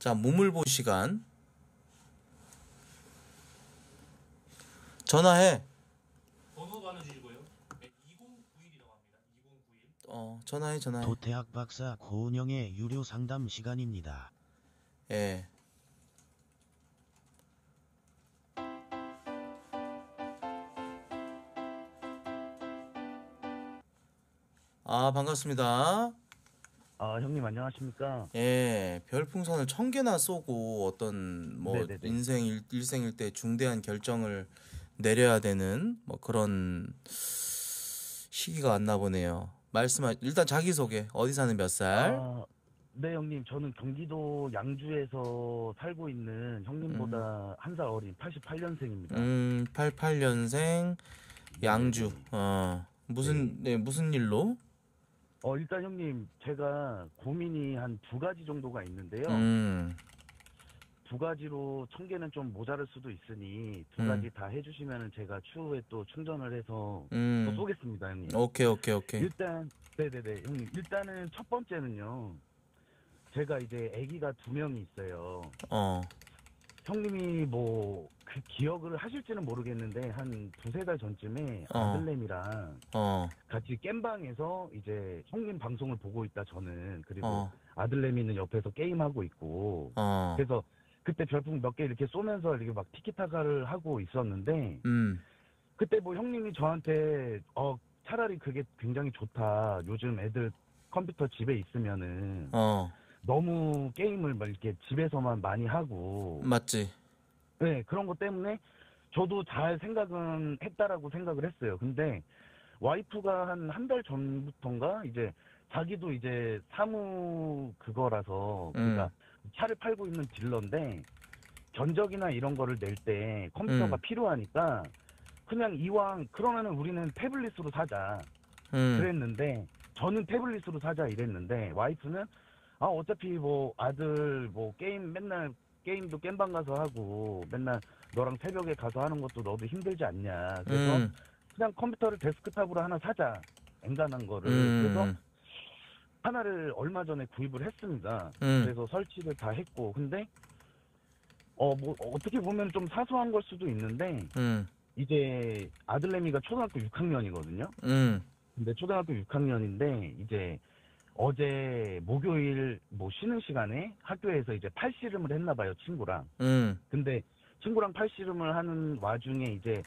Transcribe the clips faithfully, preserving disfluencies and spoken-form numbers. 자, 몸을 볼 시간. 전화해. 번호가 하나 주시고요. 네, 이공구일이라고 합니다. 이공구일. 어, 전화해, 전화해. 도태학 박사 고은영의 유료 상담 시간입니다. 예. 아, 반갑습니다. 아, 형님 안녕하십니까? 예, 별풍선을 천 개나 쏘고 어떤 뭐 네네네. 인생 일, 일생일 때 중대한 결정을 내려야 되는 뭐 그런 시기가 왔나 보네요. 말씀하 일단 자기 소개. 어디 사는 몇 살? 아, 네, 형님. 저는 경기도 양주에서 살고 있는 형님보다 음. 한 살 어린 팔십팔 년생입니다. 음, 팔십팔 년생 양주. 어. 무슨 네, 무슨 일로? 어, 일단 형님 제가 고민이 한 두 가지 정도가 있는데요. 음. 두 가지로 천 개는 좀 모자랄 수도 있으니 두 음. 가지 다 해주시면은 제가 추후에 또 충전을 해서 음. 또 쏘겠습니다, 형님. 오케이, 오케이, 오케이. 일단 네네네 형님 일단은 첫 번째는요. 제가 이제 아기가 두 명이 있어요. 어. 형님이 뭐 그 기억을 하실지는 모르겠는데 한 두세 달 전쯤에 어. 아들내미랑 어. 같이 겜방에서 이제 형님 방송을 보고 있다 저는 그리고 어. 아들내미는 옆에서 게임하고 있고 어. 그래서 그때 별풍 몇 개 이렇게 쏘면서 이렇게 막 티키타카를 하고 있었는데 음. 그때 뭐 형님이 저한테 어 차라리 그게 굉장히 좋다 요즘 애들 컴퓨터 집에 있으면은 어. 너무 게임을 막 이렇게 집에서만 많이 하고 맞지? 네 그런 것 때문에 저도 잘 생각은 했다라고 생각을 했어요. 근데 와이프가 한 한 달 전부터인가 이제 자기도 이제 사무 그거라서 그러니까 음. 차를 팔고 있는 딜러인데 견적이나 이런 거를 낼 때 컴퓨터가 음. 필요하니까 그냥 이왕 그러면은 우리는 태블릿으로 사자 음. 그랬는데 저는 태블릿으로 사자 이랬는데 와이프는 아 어차피 뭐 아들 뭐 게임 맨날 게임도 겜방 가서 하고 맨날 너랑 새벽에 가서 하는 것도 너도 힘들지 않냐 그래서 음. 그냥 컴퓨터를 데스크탑으로 하나 사자 엔간한 거를 음. 그래서 하나를 얼마 전에 구입을 했습니다. 음. 그래서 설치를 다 했고 근데 어 뭐 어떻게 보면 좀 사소한 걸 수도 있는데 음. 이제 아들내미가 초등학교 육 학년이거든요. 음. 근데 초등학교 육 학년인데 이제 어제 목요일 뭐 쉬는 시간에 학교에서 이제 팔씨름을 했나 봐요 친구랑. 음. 근데 친구랑 팔씨름을 하는 와중에 이제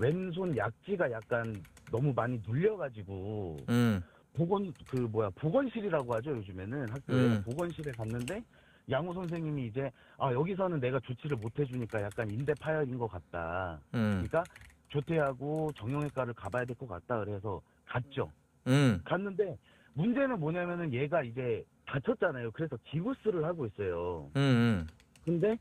왼손 약지가 약간 너무 많이 눌려가지고 음. 보건 그 뭐야 보건실이라고 하죠 요즘에는 학교에 음. 보건실에 갔는데 양호 선생님이 이제 아 여기서는 내가 조치를 못 해주니까 약간 인대 파열인 것 같다. 음. 그러니까 조퇴하고 정형외과를 가봐야 될 것 같다 그래서 갔죠. 음. 갔는데. 문제는 뭐냐면은 얘가 이제 다쳤잖아요. 그래서 기구스를 하고 있어요. 음. 근데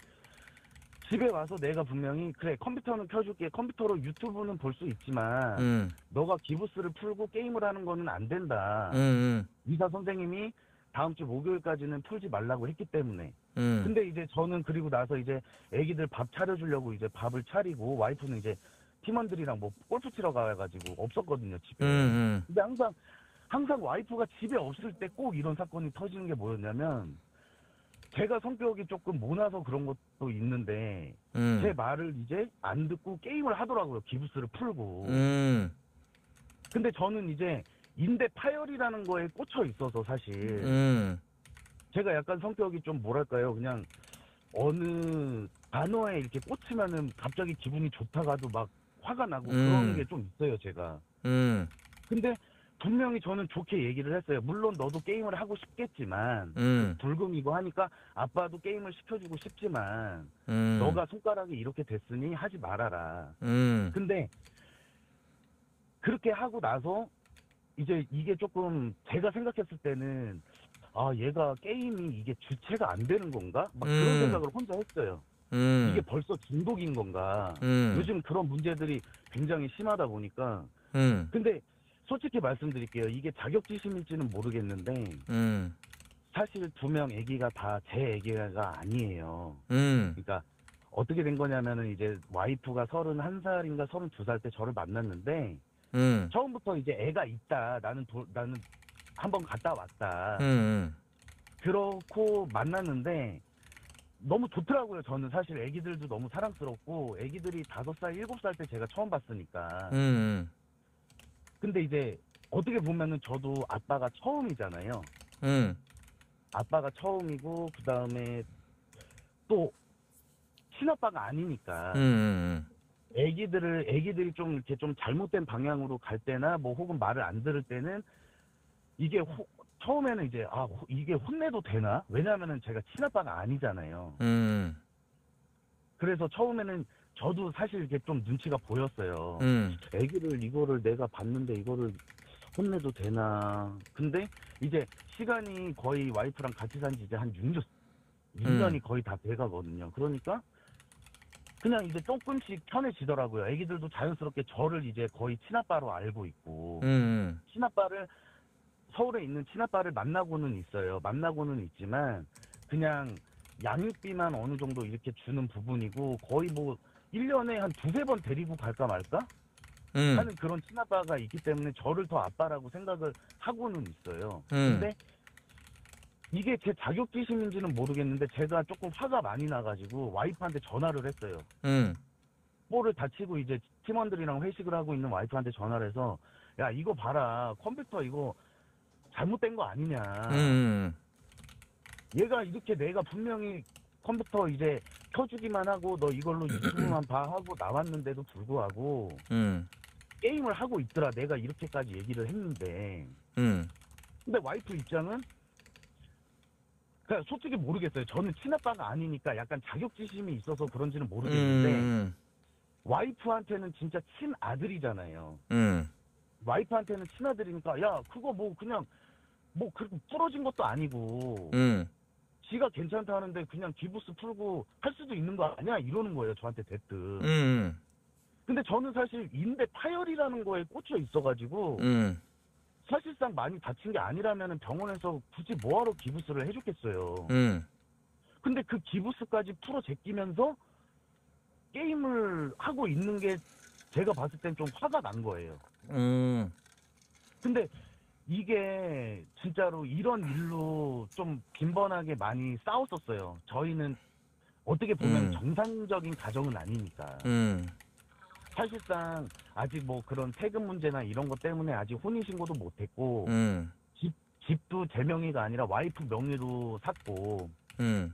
집에 와서 내가 분명히 그래 컴퓨터는 켜줄게. 컴퓨터로 유튜브는 볼 수 있지만 음. 너가 기구스를 풀고 게임을 하는 거는 안 된다. 음. 의사 선생님이 다음 주 목요일까지는 풀지 말라고 했기 때문에. 음. 근데 이제 저는 그리고 나서 이제 애기들 밥 차려주려고 이제 밥을 차리고 와이프는 이제 팀원들이랑 뭐 골프 치러 가가지고 없었거든요 집에. 음. 근데 항상 항상 와이프가 집에 없을 때 꼭 이런 사건이 터지는 게 뭐였냐면 제가 성격이 조금 모나서 그런 것도 있는데 음. 제 말을 이제 안 듣고 게임을 하더라고요. 기부스를 풀고. 음. 근데 저는 이제 인대 파열이라는 거에 꽂혀 있어서 사실 음. 제가 약간 성격이 좀 뭐랄까요. 그냥 어느 단어에 이렇게 꽂히면은 갑자기 기분이 좋다가도 막 화가 나고 음. 그런 게 좀 있어요. 제가. 음. 근데 분명히 저는 좋게 얘기를 했어요. 물론 너도 게임을 하고 싶겠지만 음. 불금이고 하니까 아빠도 게임을 시켜주고 싶지만 음. 너가 손가락이 이렇게 됐으니 하지 말아라. 음. 근데 그렇게 하고 나서 이제 이게 조금 제가 생각했을 때는 아 얘가 게임이 이게 주체가 안 되는 건가? 막 그런 음. 생각을 혼자 했어요. 음. 이게 벌써 중독인 건가? 음. 요즘 그런 문제들이 굉장히 심하다 보니까 음. 근데 솔직히 말씀드릴게요. 이게 자격지심일지는 모르겠는데 음. 사실 두 명 애기가 다 제 애기가 아니에요. 음. 그러니까 어떻게 된 거냐면은 이제 와이프가 서른한 살인가 서른두 살 때 저를 만났는데 음. 처음부터 이제 애가 있다. 나는 도, 나는 한번 갔다 왔다. 음. 그렇고 만났는데 너무 좋더라고요. 저는 사실 애기들도 너무 사랑스럽고 애기들이 다섯 살, 일곱 살 때 제가 처음 봤으니까. 음. 근데 이제 어떻게 보면은 저도 아빠가 처음이잖아요. 음. 아빠가 처음이고 그 다음에 또 친아빠가 아니니까. 음. 애기들을 애기들이 좀 이렇게 좀 잘못된 방향으로 갈 때나 뭐 혹은 말을 안 들을 때는 이게 호, 처음에는 이제 아 이게 혼내도 되나? 왜냐하면은 제가 친아빠가 아니잖아요. 음. 그래서 처음에는 저도 사실 이게 좀 눈치가 보였어요. 음. 애기를 이거를 내가 봤는데 이거를 혼내도 되나? 근데 이제 시간이 거의 와이프랑 같이 산지 이제 한 육 년, 육 년이 음. 거의 다 돼가거든요. 그러니까. 그냥 이제 조금씩 편해지더라고요. 애기들도 자연스럽게 저를 이제 거의 친아빠로 알고 있고, 음. 친아빠를, 서울에 있는 친아빠를 만나고는 있어요. 만나고는 있지만, 그냥 양육비만 어느 정도 이렇게 주는 부분이고, 거의 뭐, 일 년에 한 두세 번 데리고 갈까 말까? 음. 하는 그런 친아빠가 있기 때문에 저를 더 아빠라고 생각을 하고는 있어요. 음. 근데, 이게 제 자격지심인지는 모르겠는데 제가 조금 화가 많이 나가지고 와이프한테 전화를 했어요. 음. 볼을 다치고 이제 팀원들이랑 회식을 하고 있는 와이프한테 전화를 해서 야 이거 봐라 컴퓨터 이거 잘못된 거 아니냐. 음. 얘가 이렇게 내가 분명히 컴퓨터 이제 켜주기만 하고 너 이걸로 유튜브만 봐 하고 나왔는데도 불구하고 음. 게임을 하고 있더라. 내가 이렇게까지 얘기를 했는데 음. 근데 와이프 입장은 그러니까 솔직히 모르겠어요. 저는 친아빠가 아니니까 약간 자격지심이 있어서 그런지는 모르겠는데 음. 와이프한테는 진짜 친아들이잖아요. 음. 와이프한테는 친아들이니까 야 그거 뭐 그냥 뭐 그렇게 부러진 것도 아니고 음. 지가 괜찮다 하는데 그냥 기부스 풀고 할 수도 있는 거 아니야? 이러는 거예요. 저한테 대뜸. 음. 근데 저는 사실 인대 파열이라는 거에 꽂혀 있어가지고 음. 사실상 많이 다친 게 아니라면 병원에서 굳이 뭐하러 기부스를 해줬겠어요. 음. 근데 그 기부스까지 풀어 제끼면서 게임을 하고 있는 게 제가 봤을 땐 좀 화가 난 거예요. 음. 근데 이게 진짜로 이런 일로 좀 빈번하게 많이 싸웠었어요. 저희는 어떻게 보면 음. 정상적인 가정은 아니니까. 음. 사실상 아직 뭐 그런 세금 문제나 이런 것 때문에 아직 혼인신고도 못했고 음. 집, 집도 제 명의가 아니라 와이프 명의로 샀고 음.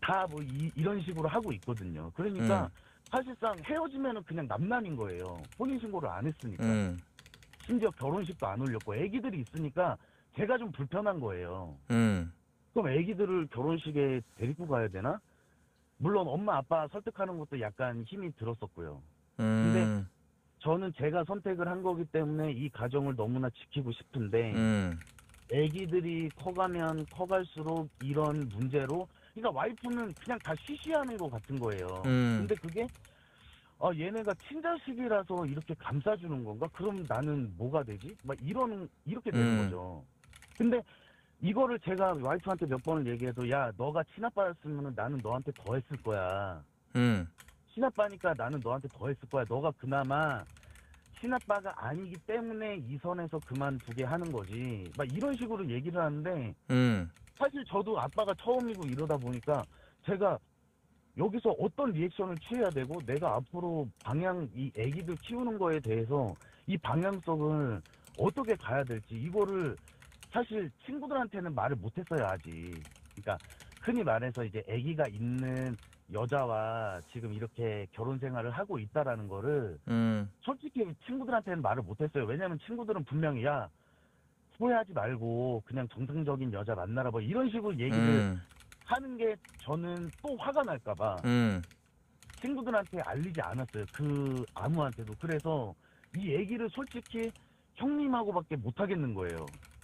다 뭐 이런 식으로 하고 있거든요. 그러니까 음. 사실상 헤어지면은 그냥 남남인 거예요. 혼인신고를 안 했으니까. 음. 심지어 결혼식도 안 올렸고 애기들이 있으니까 제가 좀 불편한 거예요. 음. 그럼 애기들을 결혼식에 데리고 가야 되나? 물론 엄마 아빠 설득하는 것도 약간 힘이 들었었고요. 근데 음. 저는 제가 선택을 한 거기 때문에 이 가정을 너무나 지키고 싶은데 음. 애기들이 커가면 커갈수록 이런 문제로 그러니까 와이프는 그냥 다 쉬쉬하는 것 같은 거예요. 음. 근데 그게 아, 얘네가 친자식이라서 이렇게 감싸주는 건가? 그럼 나는 뭐가 되지? 막 이런 이렇게 되는 음. 거죠. 근데 이거를 제가 와이프한테 몇 번을 얘기해도 야 너가 친아빠였으면 나는 너한테 더 했을 거야. 음. 친아빠니까 나는 너한테 더 했을 거야. 너가 그나마 친아빠가 아니기 때문에 이 선에서 그만두게 하는 거지. 막 이런 식으로 얘기를 하는데 음. 사실 저도 아빠가 처음이고 이러다 보니까 제가 여기서 어떤 리액션을 취해야 되고 내가 앞으로 방향, 이 애기들 키우는 거에 대해서 이 방향성을 어떻게 가야 될지 이거를 사실 친구들한테는 말을 못했어요 아직. 그러니까 흔히 말해서 이제 애기가 있는 여자와 지금 이렇게 결혼 생활을 하고 있다라는 거를 음. 솔직히 친구들한테는 말을 못했어요. 왜냐하면 친구들은 분명히 야 후회하지 말고 그냥 정상적인 여자 만나라 뭐 이런 식으로 얘기를 음. 하는 게 저는 또 화가 날까 봐 음. 친구들한테 알리지 않았어요. 그 아무한테도. 그래서 이 얘기를 솔직히 형님하고밖에 못 하겠는 거예요.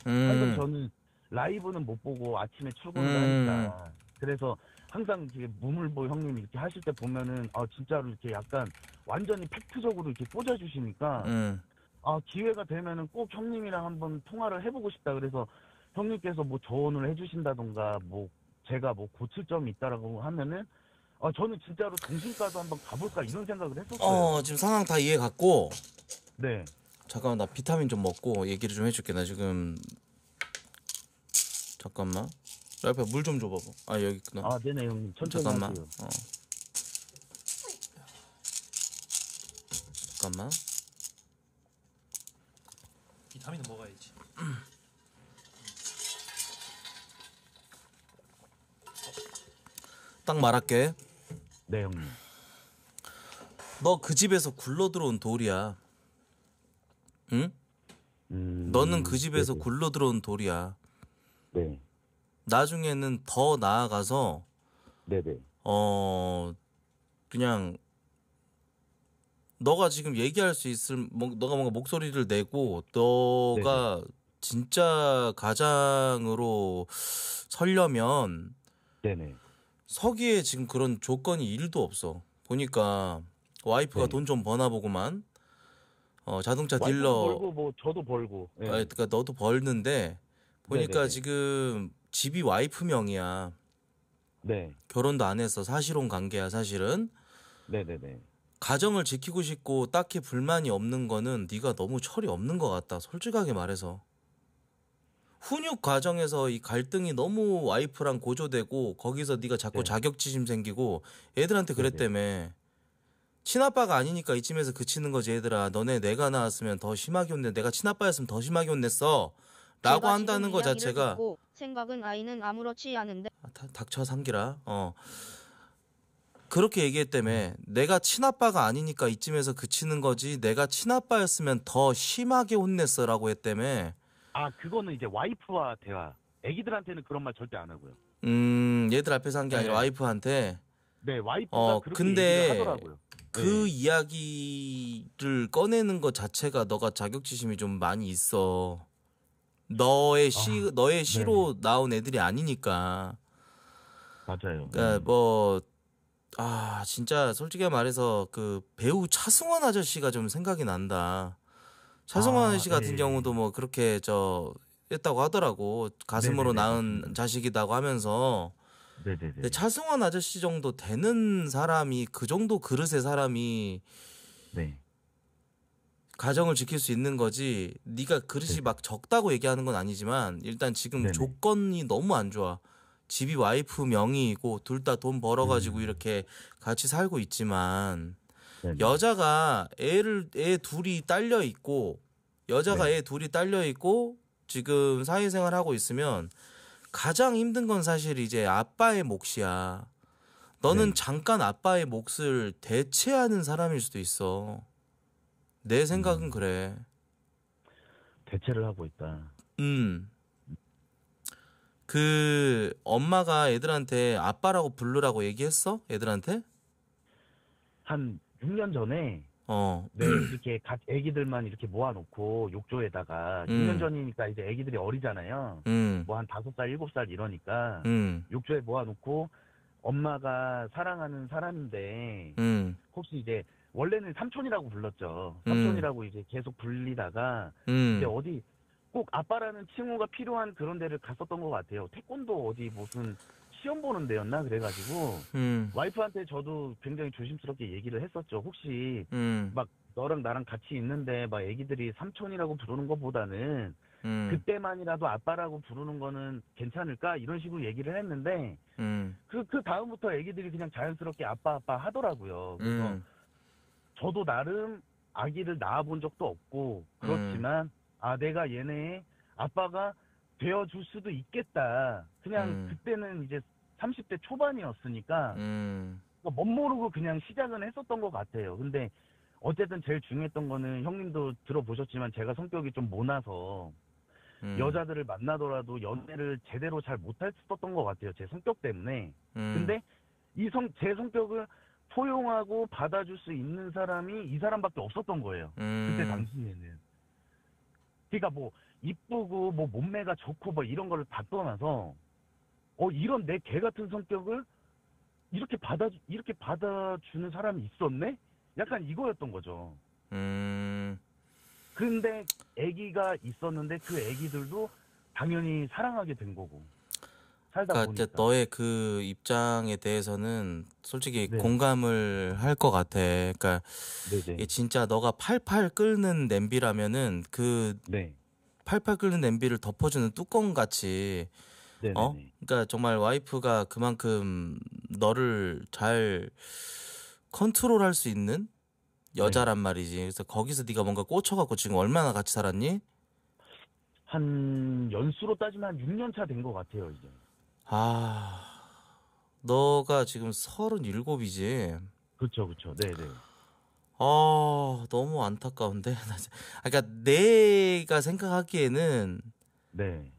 음. 그래서 저는 라이브는 못 보고 아침에 출근을 음. 하니까 그래서 항상 이렇게 무물보 형님 이렇게 하실 때 보면은 아 진짜로 이렇게 약간 완전히 팩트적으로 이렇게 꽂아주시니까 음. 아 기회가 되면은 꼭 형님이랑 한번 통화를 해보고 싶다. 그래서 형님께서 뭐 조언을 해주신다던가 뭐 제가 뭐 고칠 점이 있다라고 하면은 아 저는 진짜로 정신과도 한번 가볼까 이런 생각을 했었어요. 어 지금 상황 다 이해 갔고. 네. 잠깐만 나 비타민 좀 먹고 얘기를 좀 해줄게. 나 지금 잠깐만. 라이프야 물 좀 줘봐봐. 아 여기 있구나. 아 네네 형님 천천히 잠깐만. 하세요. 어. 잠깐만. 비타민은 먹어야지. 딱 말할게. 네 형님. 너 그 집에서 굴러 들어온 돌이야. 응? 음, 너는 그 집에서 네네. 굴러 들어온 돌이야. 네. 나중에는 더 나아가서 네네. 어 그냥 너가 지금 얘기할 수 있을 너가 뭔가 목소리를 내고 너가 네네. 진짜 가장으로 서려면 네네. 서기에 지금 그런 조건이 일도 없어. 보니까 와이프가 네. 돈 좀 버나 보구만. 어 자동차 딜러 벌고 뭐 저도 벌고. 네. 아니, 그러니까 너도 벌는데 보니까 네네. 지금 집이 와이프 명이야. 네. 결혼도 안 해서 사실혼 관계야 사실은. 네네네. 가정을 지키고 싶고 딱히 불만이 없는 거는 네가 너무 철이 없는 것 같다. 솔직하게 말해서. 훈육 과정에서 이 갈등이 너무 와이프랑 고조되고 거기서 네가 자꾸 네. 자격지심 생기고 애들한테 그랬다며. 친아빠가 아니니까 이쯤에서 그치는 거지. 얘들아 너네 내가 나왔으면 더 심하게 혼내. 내가 친아빠였으면 더 심하게 혼냈어 라고 한다는 거 자체가 생각은 아이는 아무렇지 않은데 아, 다, 닥쳐 상기라. 어 그렇게 얘기했다며. 음. 내가 친아빠가 아니니까 이쯤에서 그치는 거지. 내가 친아빠였으면 더 심하게 혼냈어 라고 했다며. 아 그거는 이제 와이프와 대화. 애기들한테는 그런 말 절대 안 하고요. 음 얘들 앞에서 한 게 네. 아니라 와이프한테. 네 와이프가 어, 그렇게 근데... 얘기를 하더라고요. 그 네. 이야기를 꺼내는 것 자체가 너가 자격지심이 좀 많이 있어. 너의 시 아, 너의 시로 네. 나온 애들이 아니니까. 맞아요. 그러니까 뭐 아 진짜 솔직히 말해서 그 배우 차승원 아저씨가 좀 생각이 난다. 차승원 아, 아저씨 같은 네. 경우도 뭐 그렇게 저 했다고 하더라고. 가슴으로 네네네. 낳은 자식이라고 하면서. 네네네. 근데 차승원 아저씨 정도 되는 사람이 그 정도 그릇의 사람이 네. 가정을 지킬 수 있는 거지. 네가 그릇이 네. 막 적다고 얘기하는 건 아니지만 일단 지금 네네. 조건이 너무 안 좋아. 집이 와이프 명의이고 둘 다 돈 벌어가지고 음. 이렇게 같이 살고 있지만 네네. 여자가 애를 애 둘이 딸려 있고 여자가 네. 애 둘이 딸려 있고 지금 사회생활 하고 있으면. 가장 힘든 건 사실 이제 아빠의 몫이야. 너는 네. 잠깐 아빠의 몫을 대체하는 사람일 수도 있어. 내 생각은 음. 그래. 대체를 하고 있다. 음. 그 엄마가 애들한테 아빠라고 부르라고 얘기했어? 애들한테? 한 육 년 전에 어. 네, 이렇게 각 애기들만 이렇게 모아놓고 욕조에다가 음. 육 년 전이니까 이제 애기들이 어리잖아요. 음. 뭐 한 다섯 살, 일곱 살 이러니까 음. 욕조에 모아놓고 엄마가 사랑하는 사람인데 음. 혹시 이제 원래는 삼촌이라고 불렀죠. 삼촌이라고 음. 이제 계속 불리다가 음. 이제 어디 꼭 아빠라는 칭호가 필요한 그런 데를 갔었던 것 같아요. 태권도 어디 무슨 시험 보는 데였나 그래가지고 음. 와이프한테 저도 굉장히 조심스럽게 얘기를 했었죠. 혹시 음. 막 너랑 나랑 같이 있는데 막 애기들이 삼촌이라고 부르는 것보다는 음. 그때만이라도 아빠라고 부르는 거는 괜찮을까 이런 식으로 얘기를 했는데 그그 음. 그 다음부터 애기들이 그냥 자연스럽게 아빠 아빠 하더라고요. 그래서 음. 저도 나름 아기를 낳아본 적도 없고 그렇지만 음. 아 내가 얘네의 아빠가 되어줄 수도 있겠다. 그냥 음. 그때는 이제 삼십 대 초반이었으니까 음. 그러니까 멋모르고 그냥 시작은 했었던 것 같아요. 근데 어쨌든 제일 중요했던 거는 형님도 들어보셨지만 제가 성격이 좀 모나서 음. 여자들을 만나더라도 연애를 제대로 잘 못했었던 것 같아요. 제 성격 때문에. 음. 근데 이 성, 제 성격을 포용하고 받아줄 수 있는 사람이 이 사람밖에 없었던 거예요. 음. 그때 당시에는. 그러니까 뭐 이쁘고 뭐 몸매가 좋고 뭐 이런 거를 다 떠나서 어 이런 내 개 같은 성격을 이렇게 받아 이렇게 받아주는 사람이 있었네? 약간 이거였던 거죠. 음. 근데 아기가 있었는데 그 아기들도 당연히 사랑하게 된 거고. 살다 그러니까 보니까. 너의 그 입장에 대해서는 솔직히 네. 공감을 할 것 같아. 그러니까 네네. 진짜 너가 팔팔 끓는 냄비라면은 그 네. 팔팔 끓는 냄비를 덮어주는 뚜껑 같이 어? 네네네. 그러니까 정말 와이프가 그만큼 너를 잘 컨트롤할 수 있는 네. 여자란 말이지. 그래서 거기서 네가 뭔가 꽂혀갖고 지금 얼마나 같이 살았니? 한 연수로 따지면 한 육 년 차 된 것 같아요, 이제. 아, 너가 지금 서른일곱이지. 그쵸, 그쵸. 네네. 아, 너무 안타까운데. 나 진- 아, 그러니까 내가 생각하기에는 네.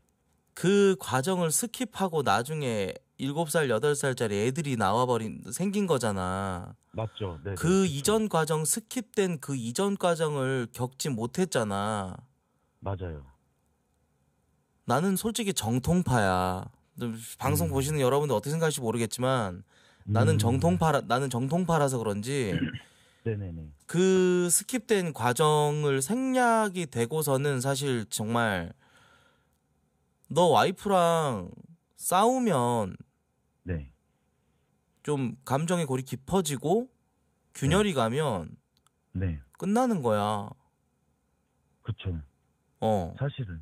그 과정을 스킵하고 나중에 일곱 살, 여덟 살짜리 애들이 나와버린, 생긴 거잖아. 맞죠. 네네. 그 그쵸. 이전 과정, 스킵된 그 이전 과정을 겪지 못했잖아. 맞아요. 나는 솔직히 정통파야. 너 방송 음, 보시는 여러분들 어떻게 생각하실지 모르겠지만 나는 음, 정통파라, 나는 정통파라서 그런지 네네네. 그 스킵된 과정을 생략이 되고서는 사실 정말 너 와이프랑 싸우면 네. 좀 감정의 골이 깊어지고 네. 균열이 가면 네. 끝나는 거야. 그쵸. 어. 사실은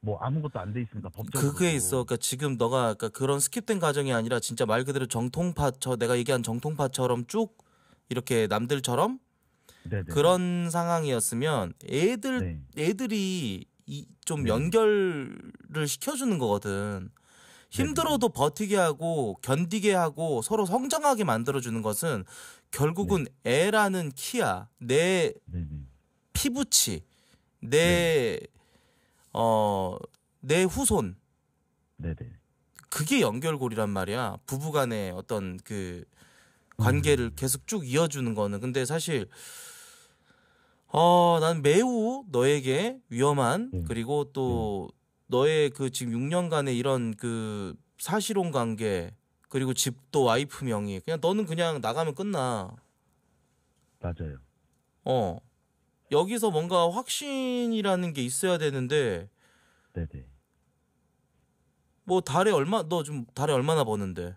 뭐 아무것도 안 돼 있으니까 그게 있어. 법적으로도. 그러니까 지금 너가 그러니까 그런 스킵된 과정이 아니라 진짜 말 그대로 정통파, 저 내가 얘기한 정통파처럼 쭉 이렇게 남들처럼 네네네. 그런 상황이었으면 애들 네. 애들이 이, 좀 네네. 연결을 시켜주는 거거든. 네네네. 힘들어도 버티게 하고 견디게 하고 서로 성장하게 만들어주는 것은 네. 결국은 애라는 키야. 내 네네. 피부치, 네. 내 어, 내 후손. 네네. 그게 연결고리란 말이야. 부부간의 어떤 그 관계를 음, 계속 쭉 이어주는 거는. 근데 사실 어, 난 매우 너에게 위험한, 네. 그리고 네. 또 너의 그 지금 육 년간의 이런 그 사실혼 관계, 그리고 집도 와이프 명의, 그냥 너는 그냥 나가면 끝나. 맞아요. 어. 여기서 뭔가 확신이라는 게 있어야 되는데, 네네. 뭐 달에 얼마, 너 지금 달에 얼마나 버는데?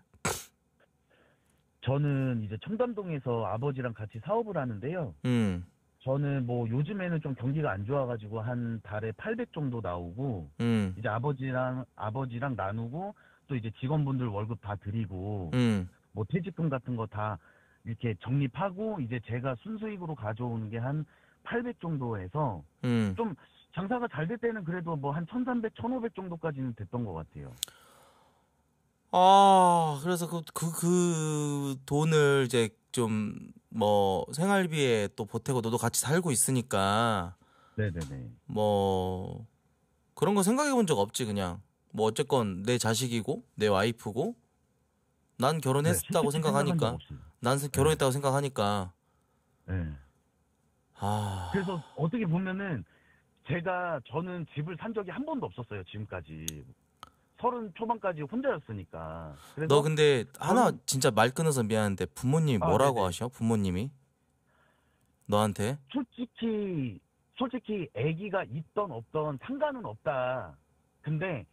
저는 이제 청담동에서 아버지랑 같이 사업을 하는데요. 음, 저는 뭐 요즘에는 좀 경기가 안 좋아가지고 한 달에 팔백 정도 나오고, 음, 이제 아버지랑, 아버지랑 나누고, 또 이제 직원분들 월급 다 드리고, 음, 뭐 퇴직금 같은 거 다 이렇게 적립하고, 이제 제가 순수익으로 가져오는 게 한 팔백 정도에서, 음. 좀 장사가 잘 될 때는 그래도 뭐 한 천삼백, 천오백 정도까지는 됐던 것 같아요. 아, 그래서 그, 그, 그 돈을 이제 좀 뭐 생활비에 또 보태고 너도 같이 살고 있으니까 네네네. 뭐 그런 거 생각해 본 적 없지, 그냥. 뭐 어쨌건 내 자식이고 내 와이프고 난 네, 결혼했다고 솔직히 생각한 적 생각하니까 없어요. 난 스- 네, 결혼했다고 생각하니까 네. 아, 그래서 어떻게 보면은 제가 저는 집을 산 적이 한 번도 없었어요, 지금까지. 서른 초반까지 혼자였으니까. 너 그래서 근데 하나 저는 진짜 말 끊어서 미안한데 부모님이 아, 뭐라고 네네. 하셔? 부모님이 너한테? 솔직히 솔직히 아기가 있던 없던 상관은 없다. 근데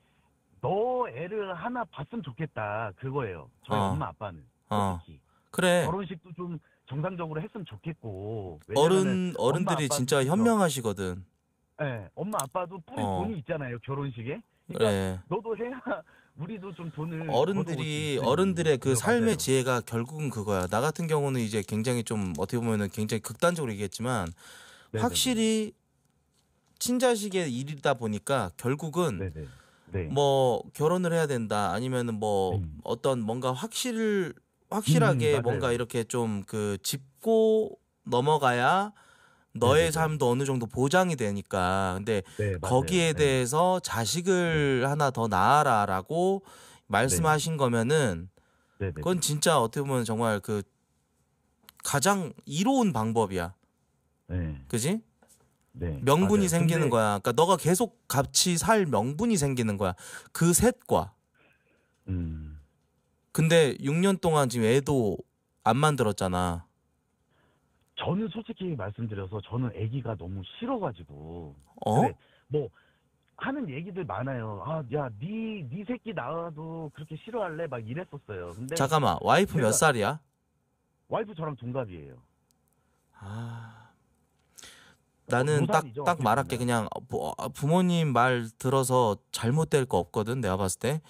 너 애를 하나 봤으면 좋겠다. 그거예요. 저희 어, 엄마 아빠는 어. 솔직히 그래. 결혼식도 좀 정상적으로 했으면 좋겠고. 왜냐면은 어른 엄마 어른들이 아빠도 진짜 그쵸. 현명하시거든. 예, 엄마 아빠도 뿌릴 어, 돈이 있잖아요, 결혼식에. 그러니까 그래. 너도 해야 우리도 좀 돈을 걷어올 수 어른들이 있으니. 어른들의 그 맞아요, 삶의 맞아요. 지혜가 결국은 그거야. 나 같은 경우는 이제 굉장히 좀 어떻게 보면은 굉장히 극단적으로 얘기했지만 네네네. 확실히 친자식의 일이다 보니까 결국은 네네. 네. 뭐 결혼을 해야 된다 아니면은 뭐 네. 어떤 뭔가 확실 음, 확실하게 뭔가 맞아요. 이렇게 좀 그 짚고 넘어가야 너의 네네네. 삶도 어느 정도 보장이 되니까. 근데 네, 맞아요. 거기에 네. 대해서 네. 자식을 하나 더 낳아라라고 네. 말씀하신 거면은 그건 네네네. 진짜 어떻게 보면 정말 그 가장 이로운 방법이야. 네. 그지? 네. 명분이 맞아요. 생기는 근데, 거야. 그러니까 너가 계속 같이 살 명분이 생기는 거야. 그 셋과. 음, 근데 육 년 동안 지금 애도 안 만들었잖아. 저는 솔직히 말씀드려서 저는 아기가 너무 싫어가지고. 어? 근데 뭐 하는 얘기들 많아요. 아, 야, 니, 니 새끼 낳아도 그렇게 싫어할래? 막 이랬었어요. 근데 잠깐만. 와이프 몇 제가 살이야? 와이프 저랑 동갑이에요. 아, 어, 나는 딱, 무산이죠, 딱 어떻게 말할게. 보면. 그냥 부, 모님말 들어서 잘못될 거 없거든. 내가 봤을 때.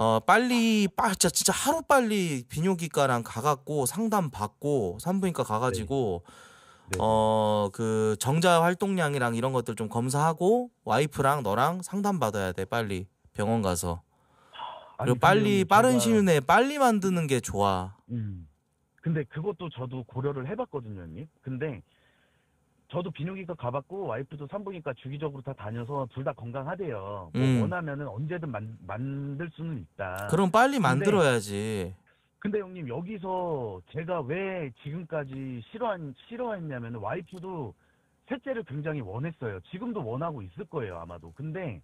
어 빨리 빠 진짜, 진짜 하루 빨리 비뇨기과랑 가갖고 상담 받고 산부인과 가가지고 네. 네. 어 그 정자 활동량이랑 이런 것들 좀 검사하고 와이프랑 너랑 상담 받아야 돼 빨리 병원 가서. 그리고 아니, 빨리 빠른 시일 내에 빨리 만드는 게 좋아. 음. 근데 그것도 저도 고려를 해봤거든요, 형님. 근데 저도 비뇨기과 가봤고 와이프도 산부인과 주기적으로 다 다녀서 둘 다 건강하대요. 뭐 음. 원하면은 언제든 만, 만들 수는 있다. 그럼 빨리 만들어야지. 근데, 근데 형님 여기서 제가 왜 지금까지 싫어한 싫어했냐면 와이프도 셋째를 굉장히 원했어요. 지금도 원하고 있을 거예요 아마도. 근데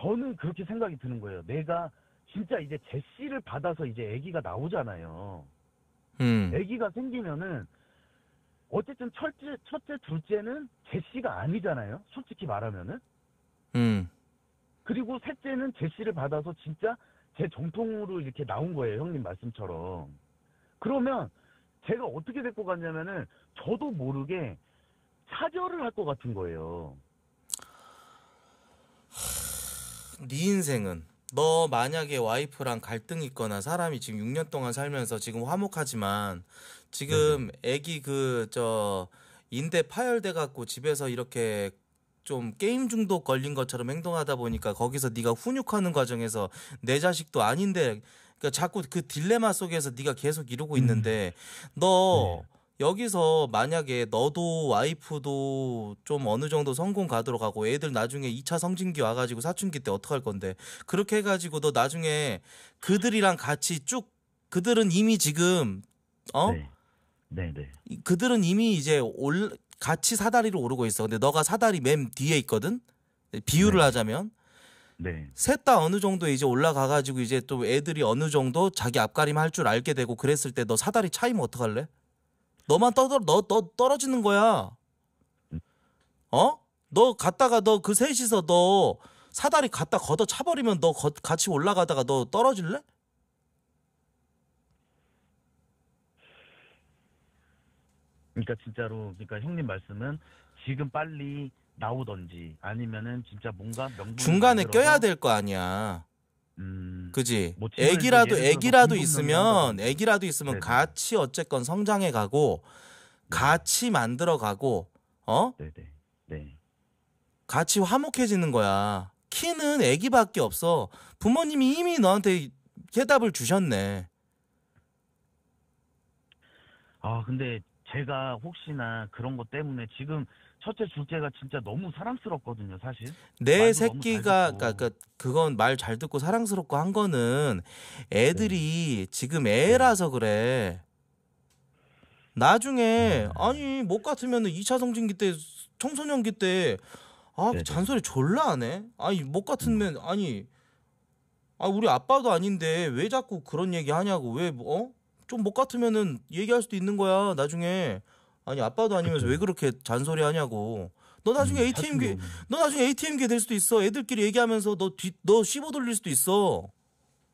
저는 그렇게 생각이 드는 거예요. 내가 진짜 이제 제 씨를 받아서 이제 아기가 나오잖아요. 음. 아기가 생기면은. 어쨌든 첫째, 첫째, 둘째는 제 씨가 아니잖아요. 솔직히 말하면은. 음. 그리고 셋째는 제 씨를 받아서 진짜 제 정통으로 이렇게 나온 거예요. 형님 말씀처럼. 그러면 제가 어떻게 될 것 같냐면은 저도 모르게 차별을 할 것 같은 거예요. 네 인생은. 너 만약에 와이프랑 갈등이 있거나 사람이 지금 육 년 동안 살면서 지금 화목하지만 지금 애기 그 저 인대 파열돼 갖고 집에서 이렇게 좀 게임 중독 걸린 것처럼 행동하다 보니까 거기서 네가 훈육하는 과정에서 내 자식도 아닌데 그러니까 자꾸 그 딜레마 속에서 네가 계속 이러고 있는데 너 네. 여기서 만약에 너도 와이프도 좀 어느 정도 성공 가도록 하고 애들 나중에 이 차 성징기 와가지고 사춘기 때 어떡할 건데 그렇게 해가지고 너 나중에 그들이랑 같이 쭉 그들은 이미 지금 어? 네. 네, 네. 그들은 이미 이제 올, 같이 사다리로 오르고 있어. 근데 너가 사다리 맨 뒤에 있거든? 비유를 네. 하자면 네. 셋 다 어느 정도 이제 올라가가지고 이제 또 애들이 어느 정도 자기 앞가림 할 줄 알게 되고 그랬을 때 너 사다리 차이면 어떡할래? 너만 떠들, 너, 너 떨어지는 거야. 어? 너 갔다가 너 그 셋이서 너 사다리 갖다 걷어 차버리면 너 거, 같이 올라가다가 너 떨어질래? 그러니까 진짜로, 그러니까 형님 말씀은 지금 빨리 나오던지 아니면은 진짜 뭔가 명분 중간에 껴야 될 거 아니야. 음, 그지? 뭐 애기라도 애기라도 있으면 애기라도 있으면 네네. 같이 어쨌건 성장해가고 네네. 같이 만들어가고 어? 네네. 네. 같이 화목해지는 거야. 키는 애기밖에 없어. 부모님이 이미 너한테 해답을 주셨네. 아 근데 제가 혹시나 그런 것 때문에 지금 첫째 둘째가 진짜 너무 사랑스럽거든요 사실. 내 새끼가 그러니까 그건 말 잘 듣고 사랑스럽고 한 거는 애들이 네. 지금 애라서 그래. 나중에 네. 아니 못 같으면 이 차 성징기 때 청소년기 때 아 네. 잔소리 졸라 하네. 아니 못 같으면 아니 아 우리 아빠도 아닌데 왜 자꾸 그런 얘기 하냐고 왜 어? 좀 못 같으면은 얘기할 수도 있는 거야 나중에. 아니 아빠도 아니면서 그쵸. 왜 그렇게 잔소리 하냐고. 너 나중에 음, 에이티엠기 너 나중에 에이티엠기 될 수도 있어. 애들끼리 얘기하면서 너 뒤 너 씹어 돌릴 수도 있어.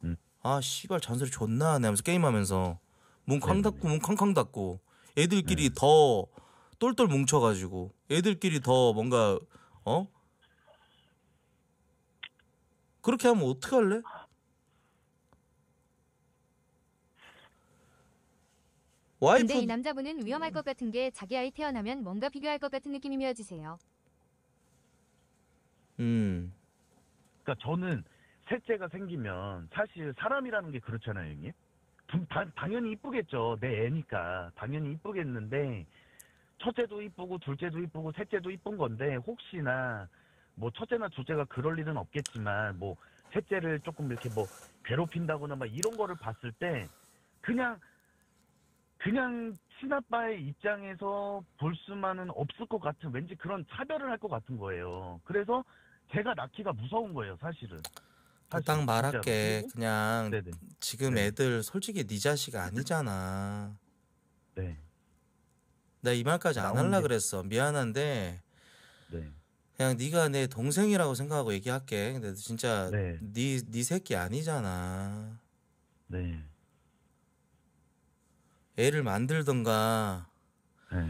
음. 아 씨발 잔소리 존나 하네 하면서 게임하면서 문 쾅 닫고 문 쾅쾅 닫고 애들끼리 음. 더 똘똘 뭉쳐가지고 애들끼리 더 뭔가 어 그렇게 하면 어떡할래? 와이프... 근데 이 남자분은 위험할 것 같은 게 자기 아이 태어나면 뭔가 비교할 것 같은 느낌이 미어지세요. 음. 그러니까 저는 셋째가 생기면 사실 사람이라는 게 그렇잖아요, 형님. 당, 당연히 이쁘겠죠. 내 애니까. 당연히 이쁘겠는데 첫째도 이쁘고 둘째도 이쁘고 셋째도 이쁜 건데 혹시나 뭐 첫째나 둘째가 그럴 일은 없겠지만 뭐 셋째를 조금 이렇게 뭐 괴롭힌다거나 막 이런 거를 봤을 때 그냥 그냥 친아빠의 입장에서 볼 수만은 없을 것 같은 왠지 그런 차별을 할 것 같은 거예요. 그래서 제가 낳기가 무서운 거예요, 사실은. 사실은 딱 말할게. 진짜로. 그냥 네네. 지금 네. 애들 솔직히 네 자식 아니잖아. 네. 나 이 말까지 안 하려 그랬어. 미안한데 네. 그냥 네가 내 동생이라고 생각하고 얘기할게. 근데 진짜 네 네, 네 새끼 아니잖아. 네. 애를 만들던가 네.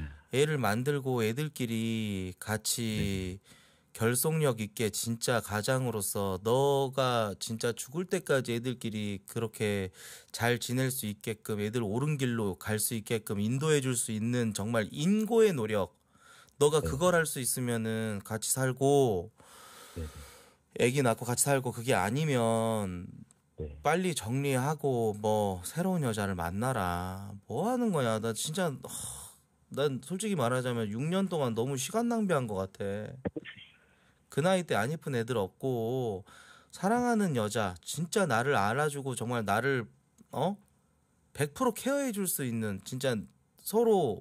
애를 만들고 애들끼리 같이 네. 결속력 있게 진짜 가장으로서 너가 진짜 죽을 때까지 애들끼리 그렇게 잘 지낼 수 있게끔, 애들 옳은 길로 갈 수 있게끔 인도해 줄 수 있는 정말 인고의 노력, 너가 네. 그걸 할 수 있으면은 같이 살고 네. 애기 낳고 같이 살고, 그게 아니면 네. 빨리 정리하고 뭐 새로운 여자를 만나라. 뭐 하는 거야. 나 진짜 어, 난 솔직히 말하자면 육 년 동안 너무 시간 낭비한 것 같아. 그 나이 때 안 예쁜 애들 없고, 사랑하는 여자, 진짜 나를 알아주고 정말 나를 어? 백 퍼센트 케어해 줄 수 있는, 진짜 서로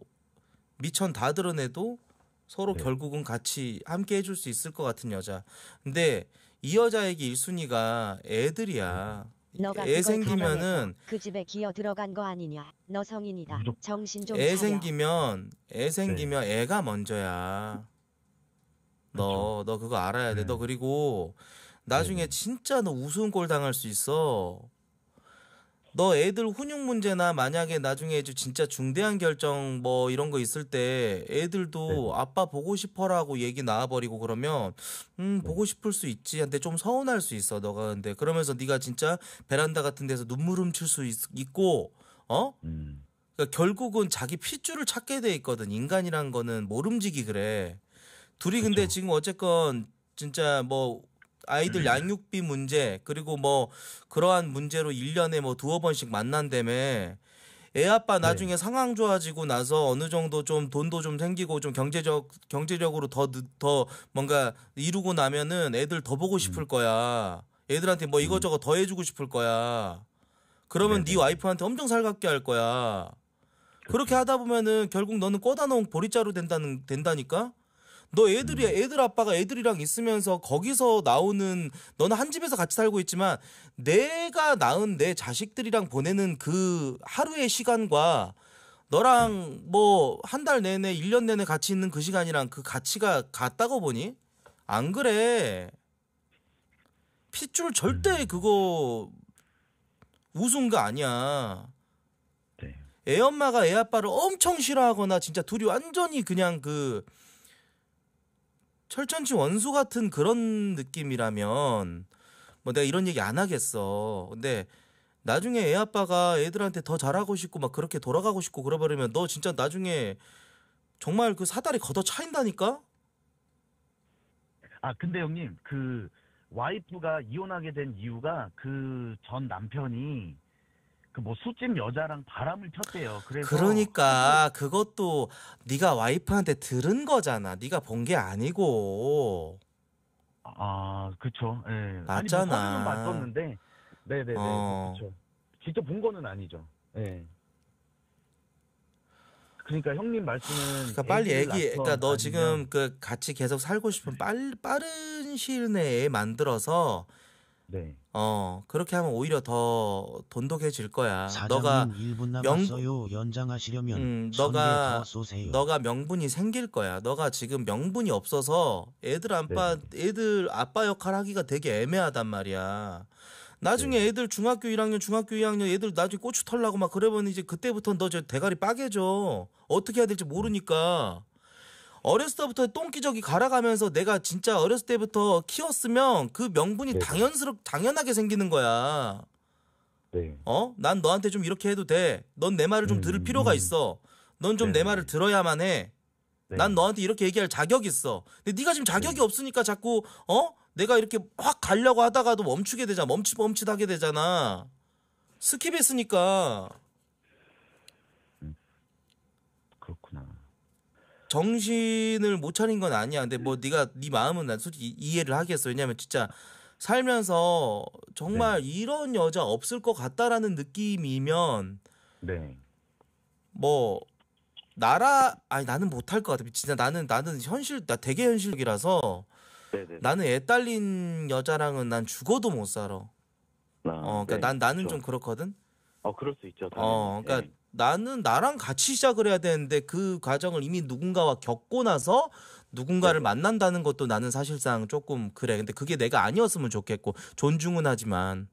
미천 다 드러내도 서로 네. 결국은 같이 함께 해줄 수 있을 것 같은 여자. 근데 이 여자에게 일 순위가 애들이야. 너가 애 생기면은 그 집에 기어 들어간 거 아니냐. 너 성인이다. 정신 좀 차려. 애 생기면 애 생기면 네. 애가 먼저야. 너, 너 그거 알아야 돼. 네. 너 그리고 나중에 네. 진짜 너 우스운꼴 당할 수 있어. 너 애들 훈육 문제나 만약에 나중에 진짜 중대한 결정 뭐 이런 거 있을 때 애들도 네. 아빠 보고 싶어라고 얘기 나와버리고 그러면 음 보고 싶을 수 있지. 근데 좀 서운할 수 있어 너가. 근데 그러면서 네가 진짜 베란다 같은 데서 눈물 훔칠 수 있, 있고 어? 음. 그러니까 결국은 자기 핏줄을 찾게 돼 있거든. 인간이란 거는 모름지기 그래. 둘이 근데 그쵸. 지금 어쨌건 진짜 뭐 아이들 양육비 문제, 그리고 뭐 그러한 문제로 일 년에 뭐 두어 번씩 만난다며. 애 아빠 나중에 네. 상황 좋아지고 나서 어느 정도 좀 돈도 좀 생기고 좀 경제적, 경제적으로 더, 더 뭔가 이루고 나면은 애들 더 보고 싶을 거야. 애들한테 뭐 이것저것 더 해주고 싶을 거야. 그러면 네, 네. 네 와이프한테 엄청 살갑게 할 거야. 그렇게 하다 보면은 결국 너는 꽂아 놓은 보리자루 된다는, 된다니까? 너 애들이 음. 애들 아빠가 애들이랑 있으면서 거기서 나오는, 너는 한 집에서 같이 살고 있지만 내가 낳은 내 자식들이랑 보내는 그 하루의 시간과 너랑 음. 뭐 한 달 내내 일 년 내내 같이 있는 그 시간이랑 그 가치가 같다고 보니? 안 그래. 핏줄 절대 음. 그거 우스운 거 아니야. 네. 애 엄마가 애 아빠를 엄청 싫어하거나 진짜 둘이 완전히 그냥 그 철천지 원수 같은 그런 느낌이라면 뭐 내가 이런 얘기 안 하겠어. 근데 나중에 애 아빠가 애들한테 더 잘하고 싶고 막 그렇게 돌아가고 싶고 그러버리면 너 진짜 나중에 정말 그 사다리 걷어 차인다니까? 아 근데 형님, 그 와이프가 이혼하게 된 이유가 그 전 남편이 그 뭐 술집 여자랑 바람을 폈대요. 그래서 그러니까 그것도 네가 와이프한테 들은 거잖아. 네가 본 게 아니고. 아 그렇죠. 네. 맞잖아. 아니, 뭐 맞았는데. 네네네. 어. 그렇죠. 직접 본 거는 아니죠. 네. 그러니까 형님 말씀은. 그러니까 빨리 애기. 그러니까 너 아니면... 지금 그 같이 계속 살고 싶으면 빨리 빠른 시일 내에 만들어서. 네. 어 그렇게 하면 오히려 더 돈독해질 거야. 너가 일 분 남았어요. 명... 연장하시려면 음, 너가 쏘세요. 너가 명분이 생길 거야. 너가 지금 명분이 없어서 애들 아빠 네. 애들 아빠 역할 하기가 되게 애매하단 말이야. 나중에 네. 애들 중학교 일 학년 중학교 이 학년 애들 나중에 고추 털라고 막 그러면 이제 그때부터 너 저 대가리 빠개져. 어떻게 해야 될지 모르니까. 어렸을 때부터 똥기저귀 갈아가면서 내가 진짜 어렸을 때부터 키웠으면 그 명분이 네. 당연스럽 당연하게 생기는 거야. 네. 어? 난 너한테 좀 이렇게 해도 돼. 넌 내 말을 좀 음, 들을 필요가 음. 있어. 넌 좀 내 말을 들어야만 해. 네. 난 너한테 이렇게 얘기할 자격이 있어. 근데 네가 지금 자격이 네. 없으니까 자꾸 어? 내가 이렇게 확 가려고 하다가도 멈추게 되잖아. 멈칫멈칫하게 되잖아. 스킵했으니까. 음. 그렇구나. 정신을 못 차린 건 아니야. 근데 뭐 네가 네 마음은 난 솔직히 이해를 하겠어. 왜냐면 진짜 살면서 정말 네. 이런 여자 없을 것 같다라는 느낌이면 네. 뭐 나라 아니 나는 못할 것 같아. 진짜 나는 나는 현실 나 되게 현실적이라서 네, 네. 나는 애 딸린 여자랑은 난 죽어도 못 살아. 아, 어, 그러니까 네, 난 나는 그렇죠. 좀 그렇거든. 어, 그럴 수 있죠. 당연히. 어, 그러니까. 네. 나는 나랑 같이 시작을 해야 되는데 그 과정을 이미 누군가와 겪고 나서 누군가를 네. 만난다는 것도 나는 사실상 조금 그래. 근데 그게 내가 아니었으면 좋겠고 존중은 하지만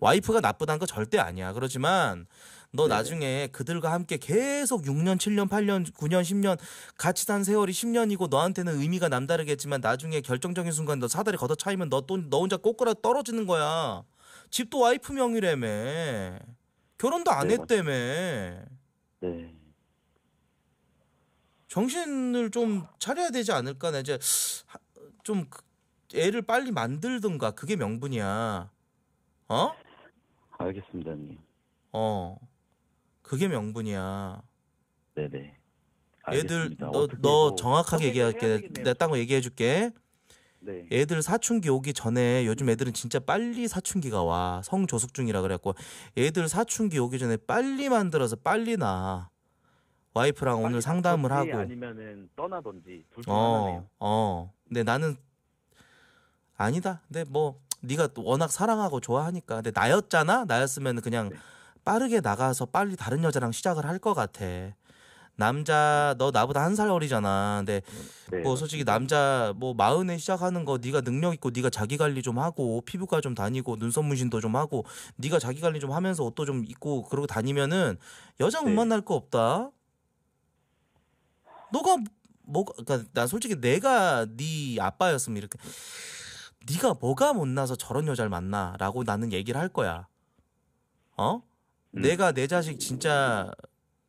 와이프가 나쁘다는 거 절대 아니야. 그렇지만 너 네네. 나중에 그들과 함께 계속 육 년, 칠 년, 팔 년, 구 년, 십 년 같이 산 세월이 십 년이고 너한테는 의미가 남다르겠지만 나중에 결정적인 순간 너 사다리 걷어차이면 너, 또, 너 혼자 꼬꾸라 떨어지는 거야. 집도 와이프 명의라며. 결혼도 안 네, 했다며. 네. 정신을 좀 차려야 되지 않을까. 나 이제 좀 애를 빨리 만들든가. 그게 명분이야. 어? 알겠습니다, 형님. 어. 그게 명분이야. 네네. 애들 너, 너 정확하게 얘기할게. 내가 딴 거 얘기해줄게. 네. 애들 사춘기 오기 전에 요즘 애들은 진짜 빨리 사춘기가 와. 성조숙증이라 그래갖고 애들 사춘기 오기 전에 빨리 만들어서 빨리 나. 와이프랑 오늘 상담을 하고 아니면은 떠나던지 둘 중 하나네요. 어. 근데 나는 아니다. 근데 뭐 네가 워낙 사랑하고 좋아하니까. 근데 나였잖아. 나였으면 그냥 네. 빠르게 나가서 빨리 다른 여자랑 시작을 할 것 같아. 남자 너 나보다 한 살 어리잖아. 근데 네. 뭐 솔직히 남자 뭐 마흔에 시작하는 거 네가 능력 있고 네가 자기 관리 좀 하고 피부과 좀 다니고 눈썹 문신도 좀 하고 네가 자기 관리 좀 하면서 옷도 좀 입고 그러고 다니면은 여자 못 네. 만날 거 없다. 너가 뭐가 그러니까 난 솔직히 내가 네 아빠였으면 이렇게 네가 뭐가 못나서 저런 여자를 만나라고 나는 얘기를 할 거야. 어? 음. 내가 내 자식 진짜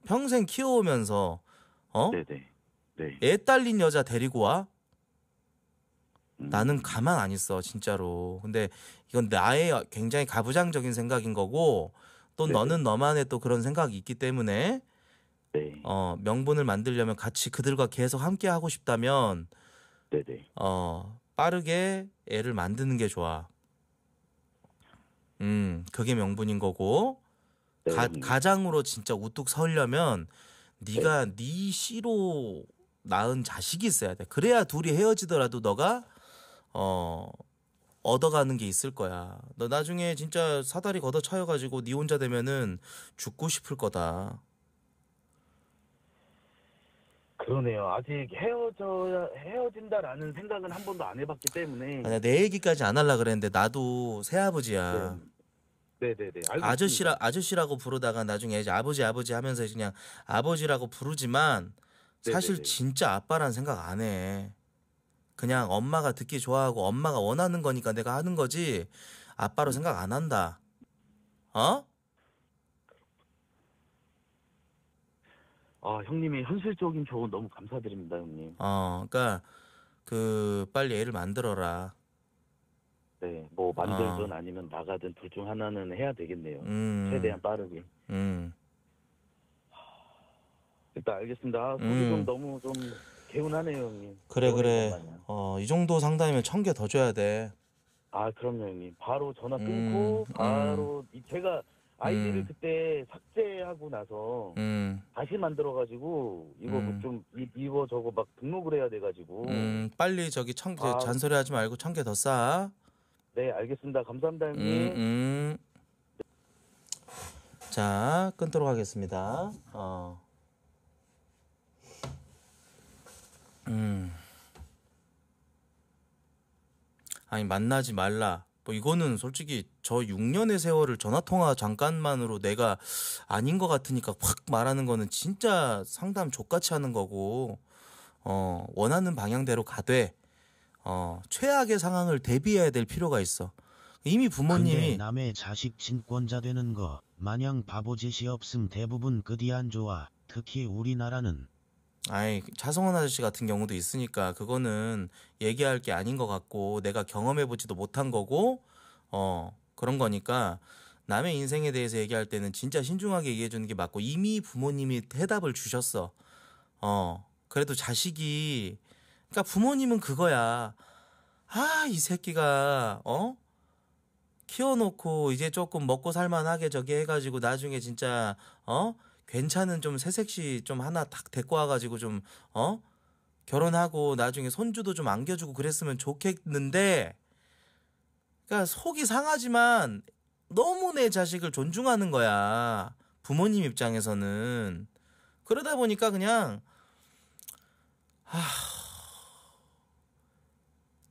평생 키워오면서 어? 네네. 네. 애 딸린 여자 데리고 와? 음. 나는 가만 안 있어 진짜로. 근데 이건 나의 굉장히 가부장적인 생각인 거고 또 네네. 너는 너만의 또 그런 생각이 있기 때문에 네. 어, 명분을 만들려면 같이 그들과 계속 함께 하고 싶다면 네네. 어, 빠르게 애를 만드는 게 좋아. 음, 그게 명분인 거고 네. 가, 가장으로 진짜 우뚝 서려면 네가 네. 네 씨로 낳은 자식이 있어야 돼. 그래야 둘이 헤어지더라도 너가 어, 얻어가는 게 있을 거야. 너 나중에 진짜 사다리 걷어 차여가지고 네 혼자 되면은 죽고 싶을 거다. 그러네요. 아직 헤어져 헤어진다라는 생각은 한 번도 안 해봤기 때문에. 아니, 내 얘기까지 안 하려 그랬는데 나도 새아버지야. 네, 네, 네. 아저씨라 아저씨라고 부르다가 나중에 이제 아버지 아버지 하면서 그냥 아버지라고 부르지만 사실 네네네. 진짜 아빠란 생각 안 해. 그냥 엄마가 듣기 좋아하고 엄마가 원하는 거니까 내가 하는 거지 아빠로 생각 안 한다. 어? 아, 형님의 현실적인 조언 너무 감사드립니다, 형님. 어, 그러니까 그 빨리 애를 만들어라. 네, 뭐 만들든 어. 아니면 나가든 둘 중 하나는 해야 되겠네요. 음. 최대한 빠르게. 음. 일단 알겠습니다. 소리 음. 좀 너무 좀 개운하네요, 형님. 그래 그래. 어, 이 정도 상담이면 천 개 더 줘야 돼. 아, 그럼요, 형님. 바로 전화 끊고 음. 바로 음. 제가. 아이디를 음. 그때 삭제하고 나서 음. 다시 만들어가지고 이거 음. 좀 이거 저거 막 등록을 해야 돼가지고 음, 빨리 저기 천 개, 아. 잔소리하지 말고 천 개 더 쌓아. 네, 알겠습니다. 감사합니다, 형님. 음, 음. 자, 끊도록 하겠습니다. 어. 음. 아니 만나지 말라. 뭐 이거는 솔직히 저 육 년의 세월을 전화통화 잠깐만으로 내가 아닌 것 같으니까 확 말하는 거는 진짜 상담 족같이 하는 거고 어, 원하는 방향대로 가되 어, 최악의 상황을 대비해야 될 필요가 있어. 이미 부모님이 근데 남의 자식 친권자 되는 거 마냥 바보짓이 없음 대부분 그디 안 좋아. 특히 우리나라는 아이 차성원 아저씨 같은 경우도 있으니까 그거는 얘기할 게 아닌 것 같고 내가 경험해보지도 못한 거고 어 그런 거니까 남의 인생에 대해서 얘기할 때는 진짜 신중하게 얘기해주는 게 맞고 이미 부모님이 해답을 주셨어. 어 그래도 자식이 그러니까 부모님은 그거야. 아, 이 새끼가 어? 키워놓고 이제 조금 먹고 살만하게 저기 해가지고 나중에 진짜 어? 괜찮은 좀 새색시 좀 하나 딱 데리고 와가지고 좀 어? 결혼하고 나중에 손주도 좀 안겨주고 그랬으면 좋겠는데 그러니까 속이 상하지만 너무 내 자식을 존중하는 거야. 부모님 입장에서는. 그러다 보니까 그냥 하...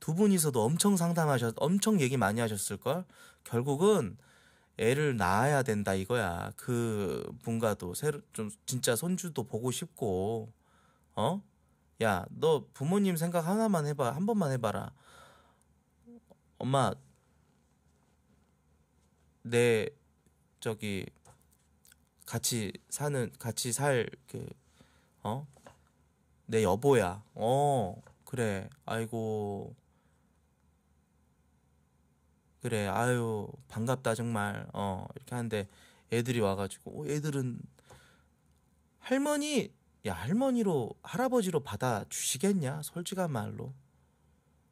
두 분이서도 엄청 상담하셨, 엄청 얘기 많이 하셨을걸? 결국은 애를 낳아야 된다 이거야. 그 뭔가도 새로 좀 진짜 손주도 보고 싶고, 어? 야, 너 부모님 생각 하나만 해봐. 한 번만 해봐라. 엄마, 내 저기 같이 사는 같이 살 그 어? 내 여보야. 어, 그래. 아이고. 그래, 아유, 반갑다, 정말. 어, 이렇게 하는데, 애들이 와가지고, 어, 애들은, 할머니, 야, 할머니로, 할아버지로 받아주시겠냐? 솔직한 말로.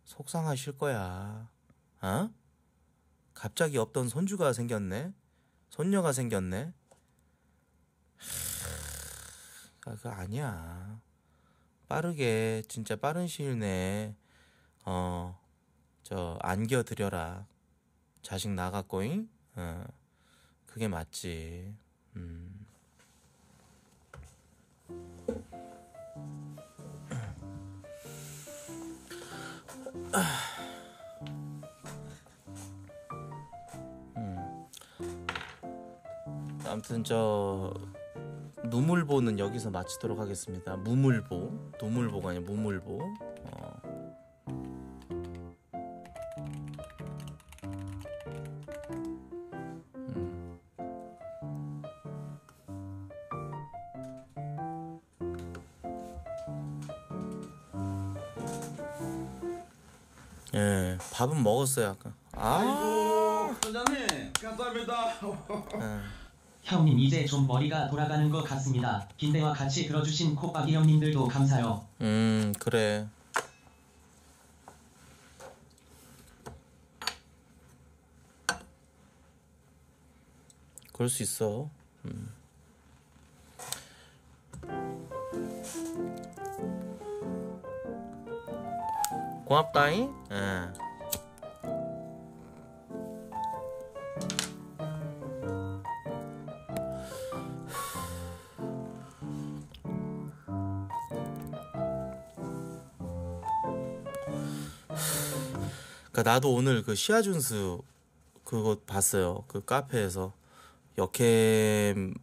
속상하실 거야. 어? 갑자기 없던 손주가 생겼네? 손녀가 생겼네? 아, 그거 아니야. 빠르게, 진짜 빠른 시일 내에, 어, 저, 안겨드려라. 자식 나갔고잉? 어, 그게 맞지. 음. 음. 아무튼 저 누물보는 여기서 마치도록 하겠습니다. 무물보, 누물보가 아니라 무물보. 어. 예, 밥은 먹었어요 아까. 아이고, 선장님 감사합니다. 형님 이제 좀 머리가 돌아가는 것 같습니다. 긴대와 같이 들어주신 콧박이 형님들도 감사요. 음, 그래. 그럴 수 있어. 음. 고맙다잉? 예. 그니까 나도 오늘 그 시아준수 그거 봤어요. 그 카페에서 여캠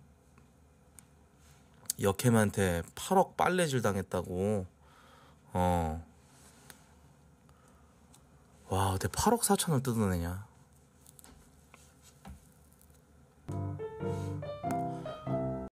여캠한테 팔억 빨래질 당했다고. 어. 와, 내 팔억 사천을 뜯어내냐.